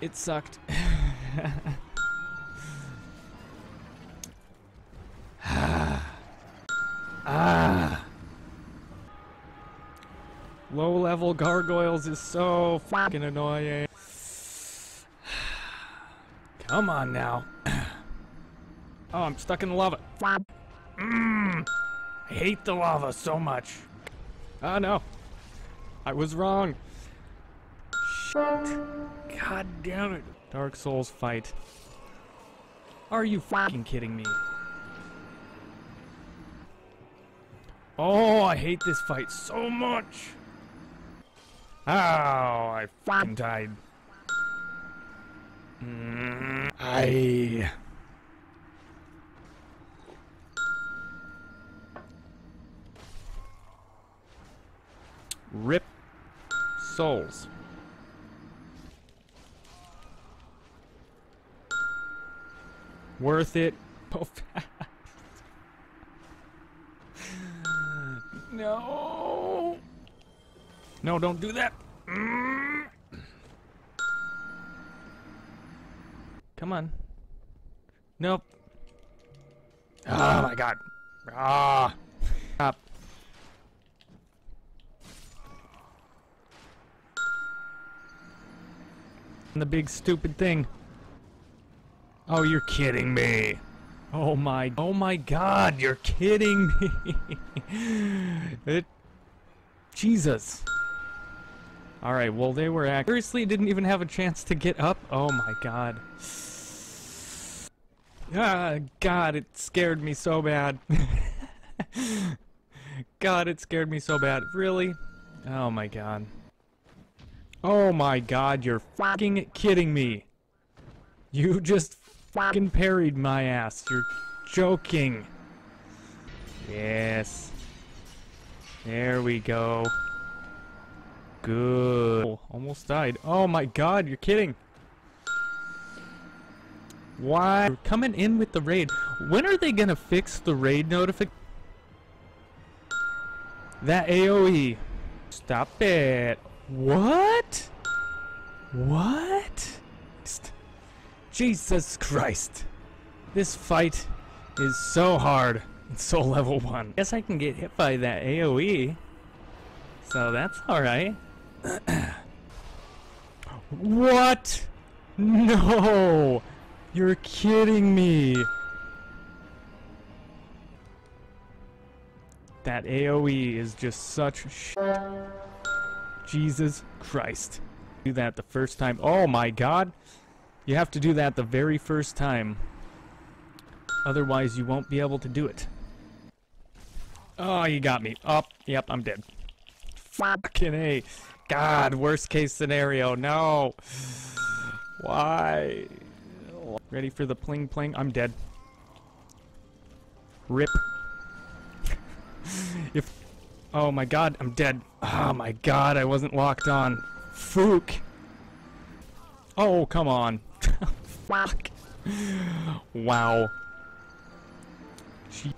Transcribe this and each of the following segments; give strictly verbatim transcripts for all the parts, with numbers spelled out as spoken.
It sucked. Ah. Low-level gargoyles is so fucking annoying. Come on now. Oh, I'm stuck in the lava. Mm, I hate the lava so much. Oh no. I was wrong. Shit. God damn it. Dark Souls fight. Are you fucking kidding me? Oh, I hate this fight so much. Oh, I fucking died. Mm, I... Rip Souls. Worth it. No. No, don't do that. Mm. Come on. Nope. Oh my god. Ah. Stop. The big stupid thing. Oh, you're kidding me. Oh my, oh my god, you're kidding me. It, Jesus. Alright, well they were act- Seriously, didn't even have a chance to get up? Oh my god. Ah, god, it scared me so bad. God, it scared me so bad. Really? Oh my god. Oh my god, you're fucking kidding me. You just fucking parried my ass. You're joking. Yes. There we go. Good. Almost died. Oh my god, you're kidding. Why? You're coming in with the raid. When are they gonna fix the raid notification? That A O E. Stop it. What? What? Jesus Christ. This fight is so hard. It's so level one. Guess I can get hit by that A O E. So that's alright. What? No! You're kidding me. That A O E is just such shit. Jesus Christ. Do that the first time. Oh my god. You have to do that the very first time. Otherwise, you won't be able to do it. Oh, you got me. Oh, yep, I'm dead. Fucking A. God, worst case scenario. No. Why? Ready for the pling pling? I'm dead. Rip. If... Oh my god, I'm dead. Oh my god, I wasn't locked on. Fook. Oh, come on. Fuck. Wow. She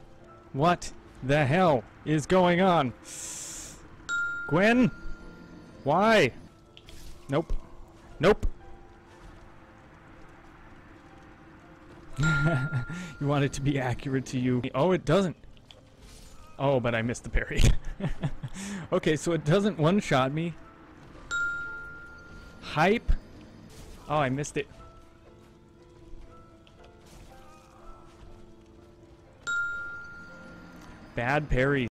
what the hell is going on? Gwen? Why? Nope. Nope. You want it to be accurate to you. Oh, it doesn't. Oh, but I missed the parry. Okay, so it doesn't one-shot me. Hype. Oh, I missed it. Bad parry.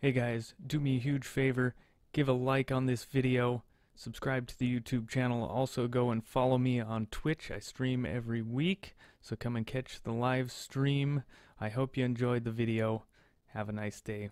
Hey guys, do me a huge favor. Give a like on this video. Subscribe to the YouTube channel. Also go and follow me on Twitch. I stream every week, so come and catch the live stream. I hope you enjoyed the video. Have a nice day.